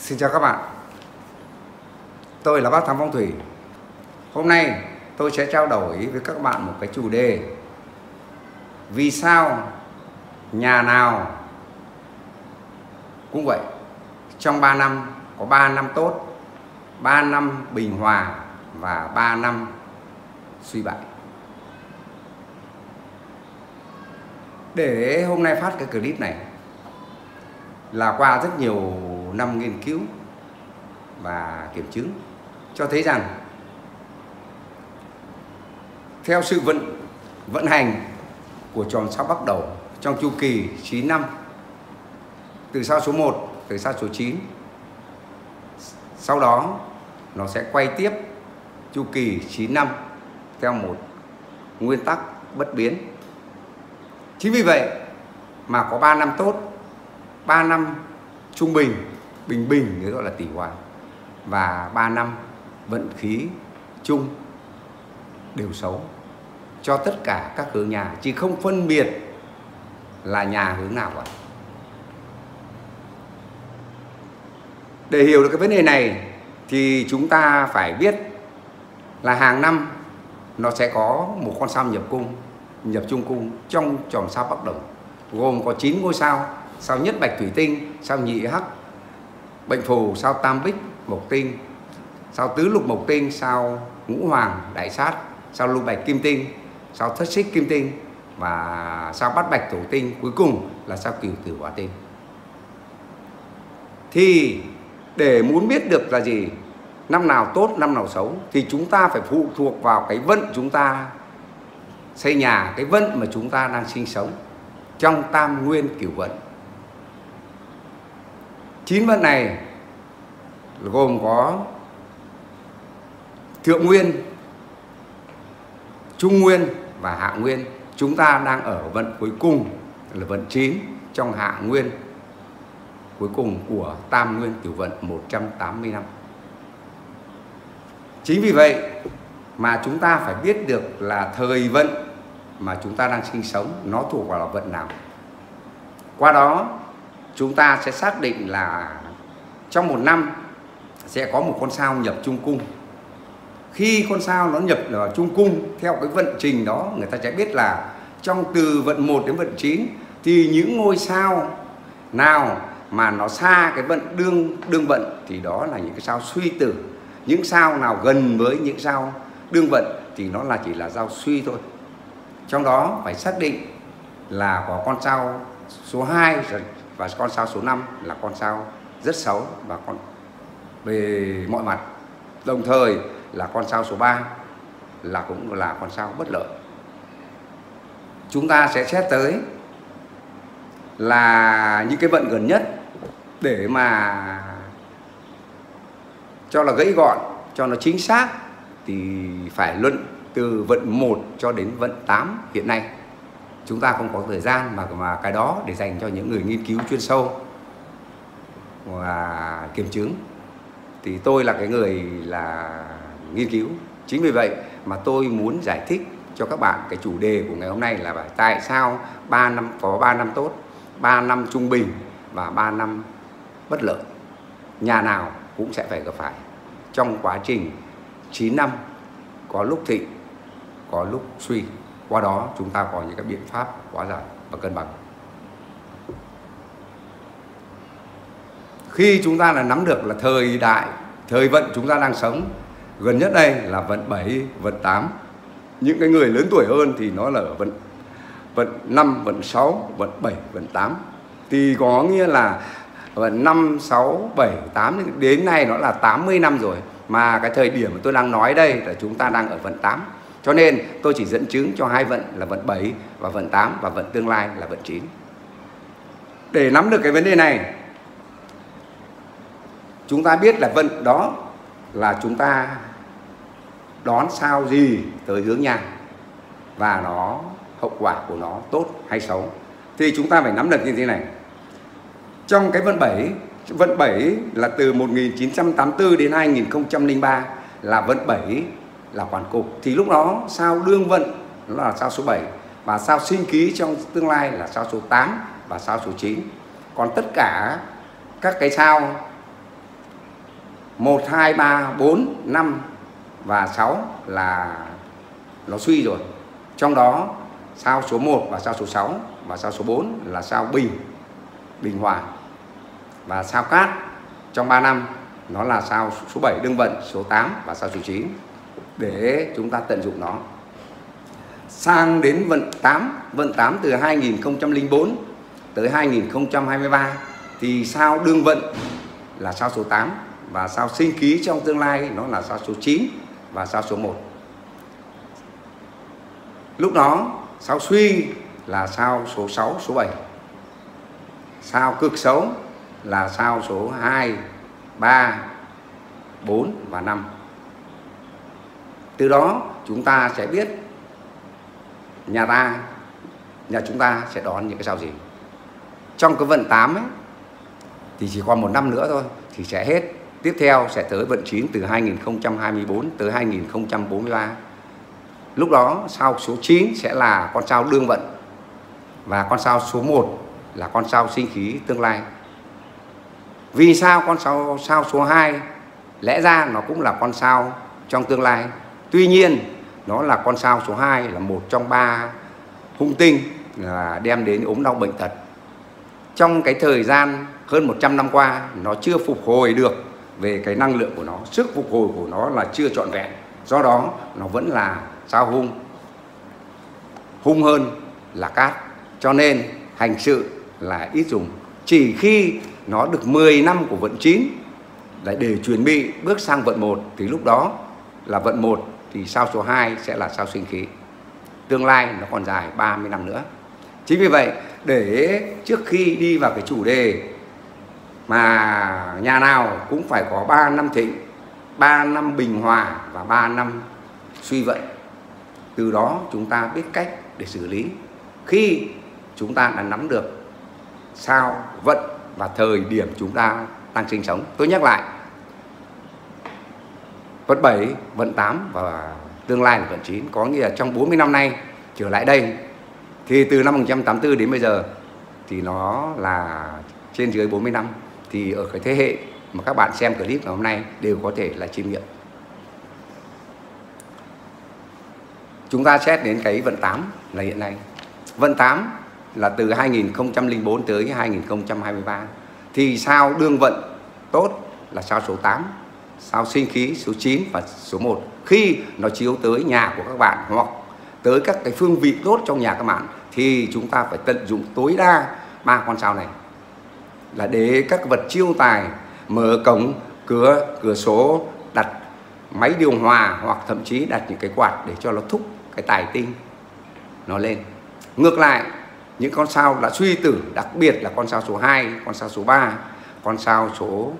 Xin chào các bạn, tôi là Bác Thắng Phong Thủy. Hôm nay tôi sẽ trao đổi với các bạn một cái chủ đề: vì sao nhà nào cũng vậy, trong 3 năm có 3 năm tốt, 3 năm bình hòa và 3 năm suy bại. Để hôm nay phát cái clip này là qua rất nhiều năm nghiên cứu và kiểm chứng cho thấy rằng theo sự vận hành của chòm sao Bắc Đẩu trong chu kỳ 9 năm, từ sao số 1 tới sao số 9, sau đó nó sẽ quay tiếp chu kỳ 9 năm theo một nguyên tắc bất biến. Chính vì vậy mà có 3 năm tốt, 3 năm trung bình, bình gọi là tỷ hòa, và 3 năm vận khí chung đều xấu cho tất cả các hướng nhà, chỉ không phân biệt là nhà hướng nào cả. Để hiểu được cái vấn đề này thì chúng ta phải biết là hàng năm nó sẽ có một con sao nhập trung cung trong chòm sao Bắc Đẩu, gồm có 9 ngôi sao: sao nhất Bạch Thủy Tinh, sao nhị Hắc Bệnh Phù, sao tam Bích Mộc Tinh, sao tứ Lục Mộc Tinh, sao Ngũ Hoàng Đại Sát, sao Lục Bạch Kim Tinh, sao Thất Xích Kim Tinh và sao Bát Bạch Tổ Tinh, cuối cùng là sao Cửu Tử Hóa Tinh. Thì để muốn biết được là gì, năm nào tốt, năm nào xấu, thì chúng ta phải phụ thuộc vào cái vận chúng ta xây nhà, cái vận mà chúng ta đang sinh sống trong Tam Nguyên Cửu Vận. 9 vận này gồm có Thượng Nguyên, Trung Nguyên và Hạ Nguyên. Chúng ta đang ở vận cuối cùng là vận 9 trong Hạ Nguyên cuối cùng của Tam Nguyên Cửu Vận 180 năm. Chính vì vậy mà chúng ta phải biết được là thời vận mà chúng ta đang sinh sống nó thuộc vào vận nào. Qua đó chúng ta sẽ xác định là trong một năm sẽ có một con sao nhập trung cung. Khi con sao nó nhập vào trung cung theo cái vận trình đó, người ta sẽ biết là trong từ vận 1 đến vận 9 thì những ngôi sao nào mà nó xa cái vận đương vận thì đó là những cái sao suy tử. Những sao nào gần với những sao đương vận thì nó là chỉ là sao suy thôi. Trong đó phải xác định là có con sao số 2 và con sao số 5 là con sao rất xấu và con về mọi mặt. Đồng thời là con sao số 3 là cũng là con sao bất lợi. Chúng ta sẽ xét tới là những cái vận gần nhất để mà cho là gãy gọn, cho nó chính xác thì phải luận từ vận 1 cho đến vận 8 hiện nay. Chúng ta không có thời gian mà cái đó để dành cho những người nghiên cứu chuyên sâu và kiểm chứng. Thì tôi là cái người là nghiên cứu. Chính vì vậy mà tôi muốn giải thích cho các bạn cái chủ đề của ngày hôm nay là tại sao 3 năm có 3 năm tốt, 3 năm trung bình và 3 năm bất lợi. Nhà nào cũng sẽ phải gặp phải trong quá trình 9 năm, có lúc thịnh, có lúc suy. Qua đó chúng ta có những cái biện pháp hóa giải và cân bằng. Khi chúng ta là nắm được là thời vận chúng ta đang sống gần nhất đây là vận 7, vận 8. Những cái người lớn tuổi hơn thì nó là ở vận 5, vận 6, vận 7, vận 8. Thì có nghĩa là vận 5, 6, 7, 8 đến nay nó là 80 năm rồi. Mà cái thời điểm mà tôi đang nói đây là chúng ta đang ở vận 8. Cho nên tôi chỉ dẫn chứng cho hai vận là vận 7 và vận 8 và vận tương lai là vận 9. Để nắm được cái vấn đề này, chúng ta biết là vận đó là chúng ta đón sao gì tới hướng nhà và nó hậu quả của nó tốt hay xấu. Thì chúng ta phải nắm được như thế này. Trong cái vận 7 là từ 1984 đến 2003 là vận 7 là hoàn cục. Thì lúc đó sao đương vận nó là sao số 7 và sao sinh ký trong tương lai là sao số 8 và sao số 9. Còn tất cả các cái sao 1, 2, 3, 4, 5 và 6 là nó suy rồi. Trong đó sao số 1 và sao số 6 và sao số 4 là sao Bình, Bình Hòa, và sao Cát trong 3 năm nó là sao số 7 Đương Vận, số 8 và sao số 9 để chúng ta tận dụng nó. Sang đến vận 8, vận 8 từ 2004 tới 2023 thì sao Đương Vận là sao số 8 và sao Sinh Ký trong tương lai nó là sao số 9 và sao số 1. Lúc đó sao Suy là sao số 6, số 7. Sao Cực Xấu là sao số 2, 3, 4 và 5. Từ đó chúng ta sẽ biết nhà chúng ta sẽ đón những cái sao gì. Trong cái vận 8 ấy, thì chỉ còn một năm nữa thôi thì sẽ hết. Tiếp theo sẽ tới vận 9 từ 2024 tới 2043. Lúc đó sao số 9 sẽ là con sao Đương Vận và con sao số 1 là con sao Sinh Khí tương lai. Vì sao con sao số 2 lẽ ra nó cũng là con sao trong tương lai, tuy nhiên nó là con sao số 2 là một trong 3 hung tinh là đem đến ốm đau bệnh tật. Trong cái thời gian hơn 100 năm qua nó chưa phục hồi được về cái năng lượng của nó, sức phục hồi của nó là chưa trọn vẹn, do đó nó vẫn là sao hung, hung hơn là Cát, cho nên hành sự là ít dùng. Chỉ khi nó được 10 năm của vận 9 để chuẩn bị bước sang vận 1 thì lúc đó là vận 1 thì sao số 2 sẽ là sao Sinh Khí. Tương lai nó còn dài 30 năm nữa. Chính vì vậy để trước khi đi vào cái chủ đề mà nhà nào cũng phải có 3 năm thịnh, 3 năm bình hòa và 3 năm suy vận, từ đó chúng ta biết cách để xử lý. Khi chúng ta đã nắm được sao vận và thời điểm chúng ta đang sinh sống. Tôi nhắc lại, vận 7, vận 8 và tương lai là vận 9. Có nghĩa là trong 40 năm nay trở lại đây, thì từ năm 1984 đến bây giờ thì nó là trên dưới 40 năm. Thì ở cái thế hệ mà các bạn xem clip ngày hôm nay đều có thể là chiêm nghiệm. Chúng ta xét đến cái vận 8 là hiện nay. Vận 8 là từ 2004 tới 2023. Thì sao Đương Vận tốt là sao số 8, sao Sinh Khí số 9 và số 1. Khi nó chiếu tới nhà của các bạn hoặc tới các cái phương vị tốt trong nhà các bạn thì chúng ta phải tận dụng tối đa 3 con sao này là để các vật chiêu tài, mở cổng, cửa sổ, đặt máy điều hòa hoặc thậm chí đặt những cái quạt để cho nó thúc cái tài tinh nó lên. Ngược lại, những con sao là suy tử, đặc biệt là con sao số 2, con sao số 3, con sao số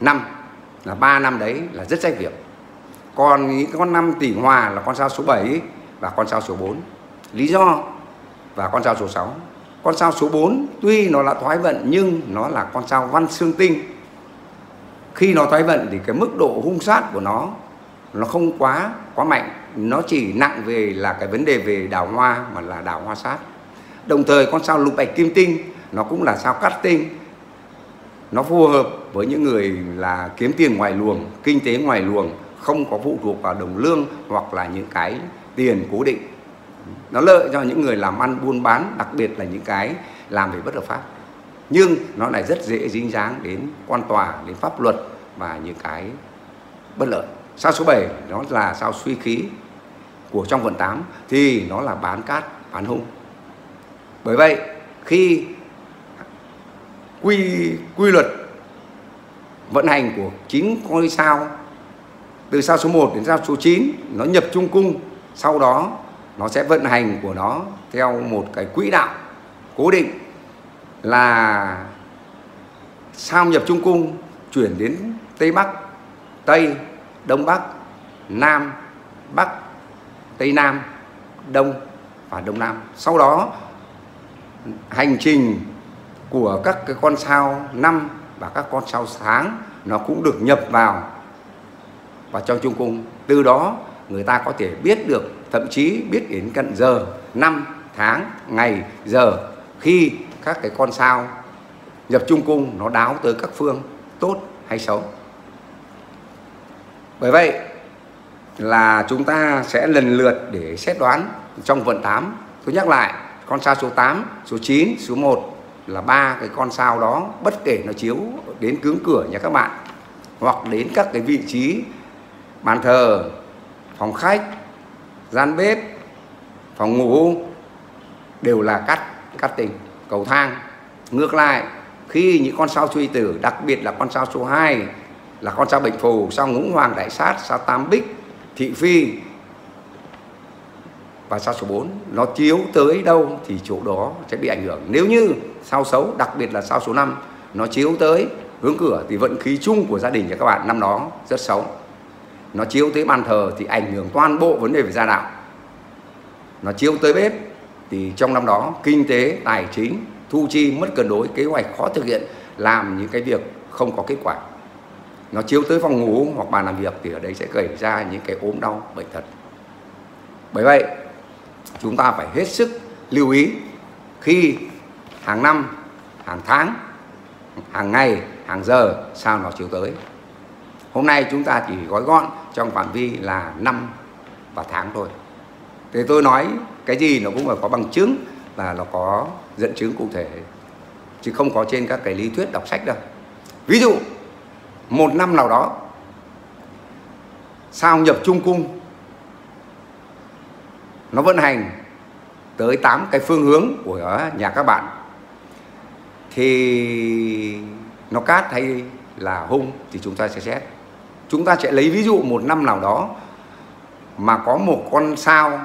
5 là 3 năm đấy là rất rách việc. Còn những con năm tỷ hòa là con sao số 7 và con sao số 4. Lý do và con sao số 6. Con sao số 4 tuy nó là thoái vận nhưng nó là con sao Văn Xương Tinh. Khi nó thoái vận thì cái mức độ hung sát của nó không quá mạnh, nó chỉ nặng về là cái vấn đề về đào hoa mà là đào hoa sát. Đồng thời con sao Lục Bạch Kim Tinh nó cũng là sao Cắt Tinh. Nó phù hợp với những người là kiếm tiền ngoài luồng, kinh tế ngoài luồng, không có phụ thuộc vào đồng lương hoặc là những cái tiền cố định. Nó lợi cho những người làm ăn buôn bán, đặc biệt là những cái làm về bất hợp pháp. Nhưng nó lại rất dễ dính dáng đến quan tòa, đến pháp luật và những cái bất lợi. Sao số 7 nó là sao Suy Khí của trong vận 8 thì nó là bán cát, bán hung. Bởi vậy khi quy luật vận hành của 9 ngôi sao từ sao số 1 đến sao số 9 nó nhập trung cung, sau đó nó sẽ vận hành của nó theo một cái quỹ đạo cố định là sao nhập trung cung chuyển đến Tây Bắc, Tây, Đông Bắc, Nam, Bắc, Tây Nam, Đông và Đông Nam. Sau đó hành trình của các cái con sao năm và các con sao sáng nó cũng được nhập vào trong trung cung. Từ đó người ta có thể biết được, thậm chí biết đến cận giờ, năm, tháng, ngày, giờ khi các cái con sao nhập trung cung nó đáo tới các phương tốt hay xấu. Bởi vậy là chúng ta sẽ lần lượt để xét đoán trong vận 8. Tôi nhắc lại, con sao số 8, số 9, số 1 là ba cái con sao đó, bất kể nó chiếu đến cứng cửa nhà các bạn, hoặc đến các cái vị trí bàn thờ, phòng khách, gian bếp, phòng ngủ, đều là cắt tinh, cầu thang. Ngược lại, khi những con sao truy tử, đặc biệt là con sao số 2, là con sao Bệnh Phù, sao Ngũ Hoàng Đại Sát, sao Tam Bích, Thị Phi và sao số 4, nó chiếu tới đâu thì chỗ đó sẽ bị ảnh hưởng. Nếu như sao xấu, đặc biệt là sao số 5, nó chiếu tới hướng cửa thì vận khí chung của gia đình các bạn năm đó rất xấu. Nó chiếu tới bàn thờ thì ảnh hưởng toàn bộ vấn đề về gia đạo. Nó chiếu tới bếp thì trong năm đó kinh tế, tài chính, thu chi mất cân đối, kế hoạch khó thực hiện, làm những cái việc không có kết quả. Nó chiếu tới phòng ngủ hoặc bàn làm việc thì ở đấy sẽ gây ra những cái ốm đau, bệnh tật. Bởi vậy chúng ta phải hết sức lưu ý khi hàng năm, hàng tháng, hàng ngày, hàng giờ sao nó chiếu tới. Hôm nay chúng ta chỉ gói gọn trong phạm vi là năm và tháng thôi. Thế tôi nói cái gì nó cũng phải có bằng chứng và nó có dẫn chứng cụ thể, chứ không có trên các cái lý thuyết đọc sách đâu. Ví dụ một năm nào đó sao nhập trung cung nó vận hành tới 8 cái phương hướng của nhà các bạn thì nó cát hay là hung thì chúng ta sẽ xét. Chúng ta sẽ lấy ví dụ một năm nào đó mà có một con sao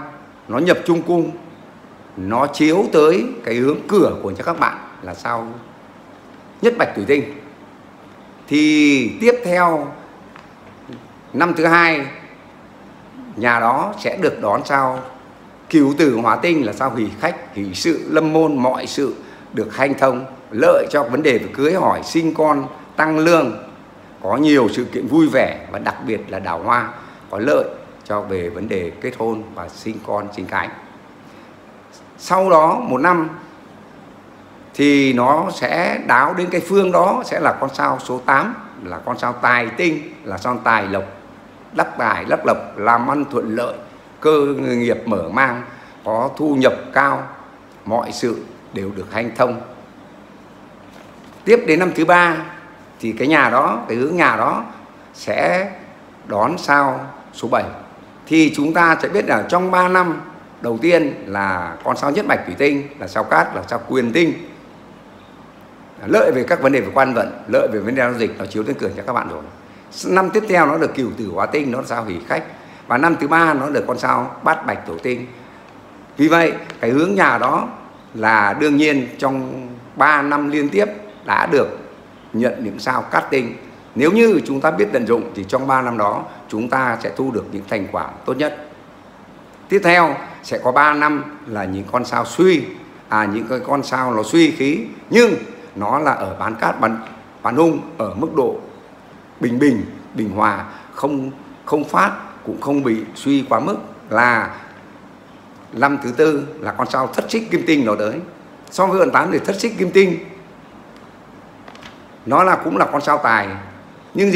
nó nhập trung cung, nó chiếu tới cái hướng cửa của nhà các bạn là sao nhất Bạch Thủy Tinh, thì tiếp theo năm thứ hai nhà đó sẽ được đón sao Cửu Tử Hóa Tinh là sao hỷ khách, hỷ sự, lâm môn, mọi sự được hanh thông, lợi cho vấn đề về cưới hỏi, sinh con, tăng lương, có nhiều sự kiện vui vẻ, và đặc biệt là đào hoa có lợi cho về vấn đề kết hôn và sinh con, sinh cái. Sau đó một năm thì nó sẽ đáo đến cái phương đó sẽ là con sao số 8 là con sao Tài Tinh, là sao tài lộc, đắc tài đắc lộc, làm ăn thuận lợi, cơ nghiệp mở mang, có thu nhập cao, mọi sự đều được hanh thông. Tiếp đến năm thứ ba thì cái nhà đó, cái hướng nhà đó sẽ đón sao số 7, thì chúng ta sẽ biết là trong 3 năm đầu tiên là con sao nhất Bạch Thủy Tinh là sao cát, là sao Quyền Tinh, lợi về các vấn đề về quan vận, lợi về vấn đề giao dịch, nó chiếu đến cửa cho các bạn rồi. Năm tiếp theo nó được Cửu Tử Hóa Tinh, nó là sao hỷ khách, và năm thứ ba nó được con sao Bát Bạch Tổ Tinh. Vì vậy cái hướng nhà đó là đương nhiên trong 3 năm liên tiếp đã được nhận những sao cát tinh. Nếu như chúng ta biết tận dụng thì trong 3 năm đó chúng ta sẽ thu được những thành quả tốt nhất. Tiếp theo sẽ có 3 năm là những con sao suy, những cái con sao nó suy khí, nhưng nó là ở bán cát, bán hung, ở mức độ bình hòa, không phát cũng không bị suy quá mức. Là năm thứ tư là con sao Thất Xích Kim Tinh nó tới. So với vận 8 thì Thất Xích Kim Tinh nó cũng là con sao tài, nhưng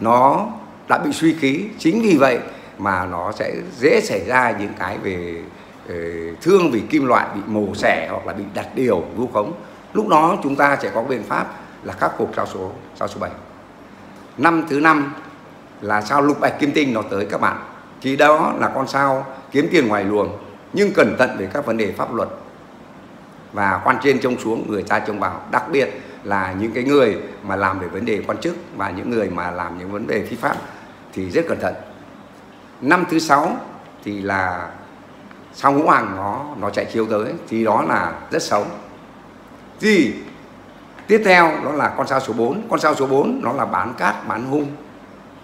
nó đã bị suy khí, chính vì vậy mà nó sẽ dễ xảy ra những cái về thương vì kim loại, bị mổ xẻ hoặc là bị đặt điều vu khống. Lúc đó chúng ta sẽ có biện pháp là khắc phục sao số 7. Năm thứ 5 là sao Lục Bạch Kim Tinh nó tới các bạn, thì đó là con sao kiếm tiền ngoài luồng, nhưng cẩn thận về các vấn đề pháp luật và quan trên trông xuống, người ta trông vào, đặc biệt là những cái người mà làm về vấn đề quan chức và những người mà làm những vấn đề phi pháp thì rất cẩn thận. Năm thứ 6 thì là sao Ngũ Hoàng nó chạy chiếu tới, thì đó là rất xấu. Thì tiếp theo đó là con sao số 4. Con sao số 4 nó là bán cát, bán hung,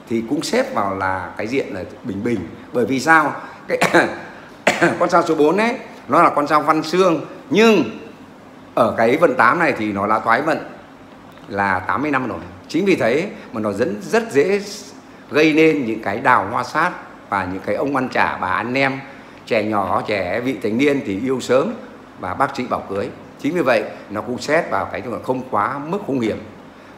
thì cũng xếp vào là cái diện là bình. Bởi vì sao? Con sao số 4 ấy nó là con sao Văn Xương, nhưng ở cái vận 8 này thì nó là toái vận là 80 năm rồi. Chính vì thế mà nó rất dễ gây nên những cái đào hoa sát và những cái ông ăn chả, bà ăn nem, trẻ nhỏ, trẻ vị thành niên thì yêu sớm và bác sĩ bảo cưới. Chính vì vậy nó cũng xét vào cái không quá mức hung hiểm.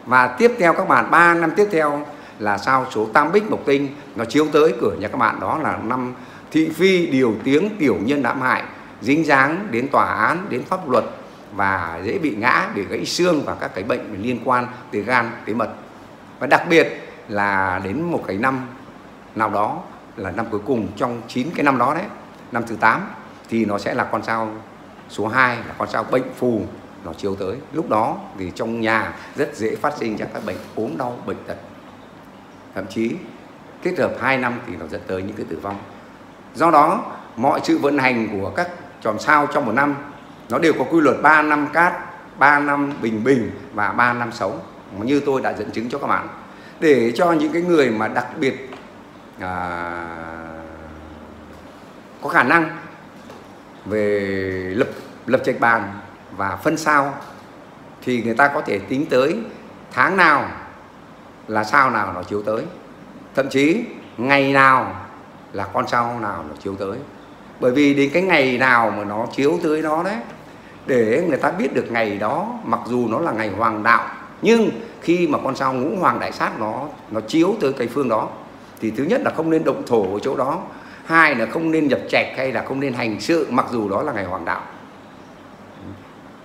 Và tiếp theo các bạn, 3 năm tiếp theo là sao số tam bích mộc tinh nó chiếu tới cửa nhà các bạn, đó là năm thị phi điều tiếng tiểu nhân hãm hại, dính dáng đến tòa án, đến pháp luật và dễ bị ngã để gãy xương và các cái bệnh liên quan tới gan, tới mật. Và đặc biệt là đến một cái năm nào đó là năm cuối cùng trong 9 cái năm đó đấy, năm thứ 8 thì nó sẽ là con sao số 2 là con sao bệnh phù nó chiếu tới. Lúc đó thì trong nhà rất dễ phát sinh ra các bệnh ốm đau, bệnh tật. Thậm chí kết hợp 2 năm thì nó dẫn tới những cái tử vong. Do đó mọi sự vận hành của các chòm sao trong một năm nó đều có quy luật 3 năm cát, 3 năm bình bình và 3 năm xấu, như tôi đã dẫn chứng cho các bạn. Để cho những cái người mà đặc biệt có khả năng về lập trạch bàn và phân sao thì người ta có thể tính tới tháng nào là sao nào nó chiếu tới, thậm chí ngày nào là con sao nào nó chiếu tới. Bởi vì đến cái ngày nào mà nó chiếu tới đó đấy, để người ta biết được ngày đó, mặc dù nó là ngày hoàng đạo, nhưng khi mà con sao ngũ hoàng đại sát nó chiếu tới cái phương đó thì thứ nhất là không nên động thổ ở chỗ đó, hai là không nên nhập trạch hay là không nên hành sự mặc dù đó là ngày hoàng đạo.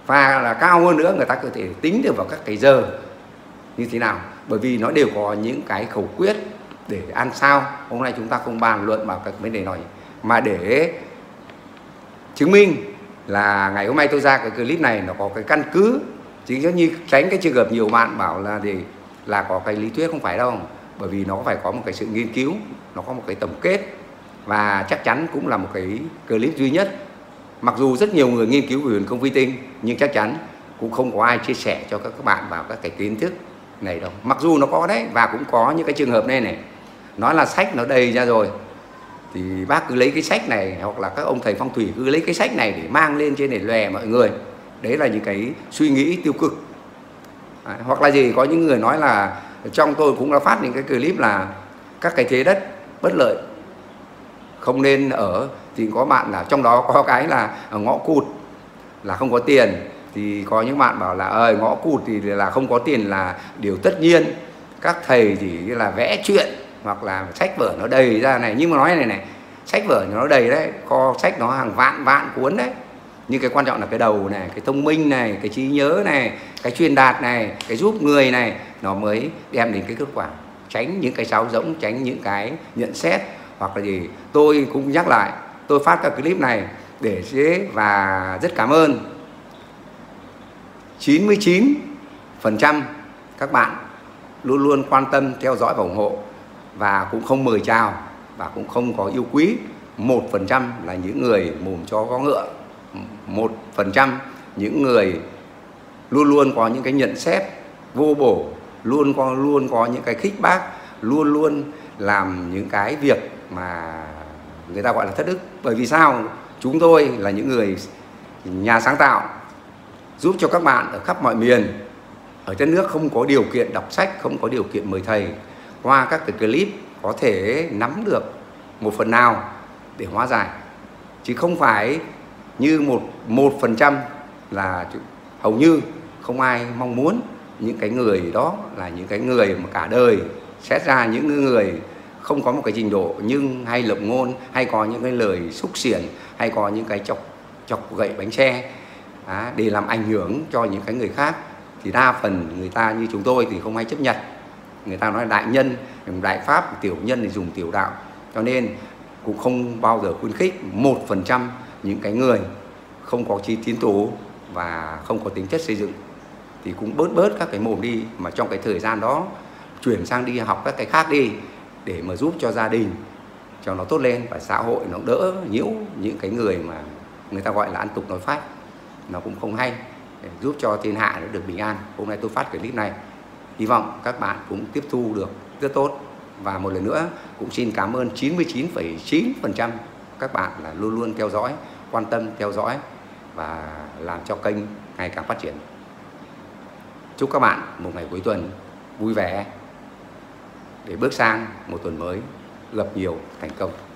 Và là cao hơn nữa, người ta có thể tính được vào các cái giờ như thế nào, bởi vì nó đều có những cái khẩu quyết để ăn sao. Hôm nay chúng ta không bàn luận vào các vấn đề này, mà để chứng minh là ngày hôm nay tôi ra cái clip này nó có cái căn cứ, chính như tránh cái trường hợp nhiều bạn bảo là để là có cái lý thuyết, không phải đâu, bởi vì nó phải có một cái sự nghiên cứu, nó có một cái tổng kết. Và chắc chắn cũng là một cái clip duy nhất, mặc dù rất nhiều người nghiên cứu về huyền không vi tinh, nhưng chắc chắn cũng không có ai chia sẻ cho các bạn vào các cái kiến thức này đâu. Mặc dù nó có đấy, và cũng có những cái trường hợp này này, nó là sách nó đầy ra rồi thì bác cứ lấy cái sách này, hoặc là các ông thầy phong thủy cứ lấy cái sách này để mang lên trên để lòe mọi người. Đấy là những cái suy nghĩ tiêu cực. Hoặc là gì, có những người nói là trong tôi cũng đã phát những cái clip là các cái thế đất bất lợi không nên ở, thì có bạn là trong đó có cái là ngõ cụt là không có tiền, thì có những bạn bảo là ơi ngõ cụt thì là không có tiền là điều tất nhiên, các thầy thì là vẽ chuyện hoặc là sách vở nó đầy ra này. Nhưng mà nói này, sách vở nó đầy đấy, kho sách nó hàng vạn vạn cuốn đấy, nhưng cái quan trọng là cái đầu này, cái thông minh này, cái trí nhớ này, cái truyền đạt này, cái giúp người này, nó mới đem đến cái kết quả. Tránh những cái sáo rỗng, tránh những cái nhận xét. Hoặc là gì, tôi cũng nhắc lại, tôi phát các clip này để dễ, và rất cảm ơn 99% các bạn luôn luôn quan tâm, theo dõi và ủng hộ, và cũng không mời chào và cũng không có yêu quý. 1% là những người mồm chó có ngựa, 1% những người luôn luôn có những cái nhận xét vô bổ, luôn có những cái khích bác, luôn luôn làm những cái việc mà người ta gọi là thất đức. Bởi vì sao? Chúng tôi là những người nhà sáng tạo, giúp cho các bạn ở khắp mọi miền ở đất nước không có điều kiện đọc sách, không có điều kiện mời thầy, qua các cái clip có thể nắm được một phần nào để hóa giải, chứ không phải như 1% là hầu như không ai mong muốn. Những cái người đó là những cái người mà cả đời, xét ra những người không có một cái trình độ nhưng hay lập ngôn, hay có những cái lời xúc xỉn, hay có những cái chọc gậy bánh xe để làm ảnh hưởng cho những cái người khác, thì đa phần người ta như chúng tôi thì không hay chấp nhận. Người ta nói đại nhân dùng đại pháp, tiểu nhân thì dùng tiểu đạo, cho nên cũng không bao giờ khuyến khích 1% những cái người không có chí tiến thủ và không có tính chất xây dựng. Thì cũng bớt các cái mồm đi, mà trong cái thời gian đó chuyển sang đi học các cái khác đi, để mà giúp cho gia đình cho nó tốt lên, và xã hội nó đỡ nhiễu những cái người mà người ta gọi là ăn tục nói phách, nó cũng không hay, để giúp cho thiên hạ nó được bình an. Hôm nay tôi phát cái clip này, hy vọng các bạn cũng tiếp thu được rất tốt. Và một lần nữa cũng xin cảm ơn 99,9% các bạn là luôn luôn theo dõi, quan tâm theo dõi và làm cho kênh ngày càng phát triển. Chúc các bạn một ngày cuối tuần vui vẻ để bước sang một tuần mới gặp nhiều thành công.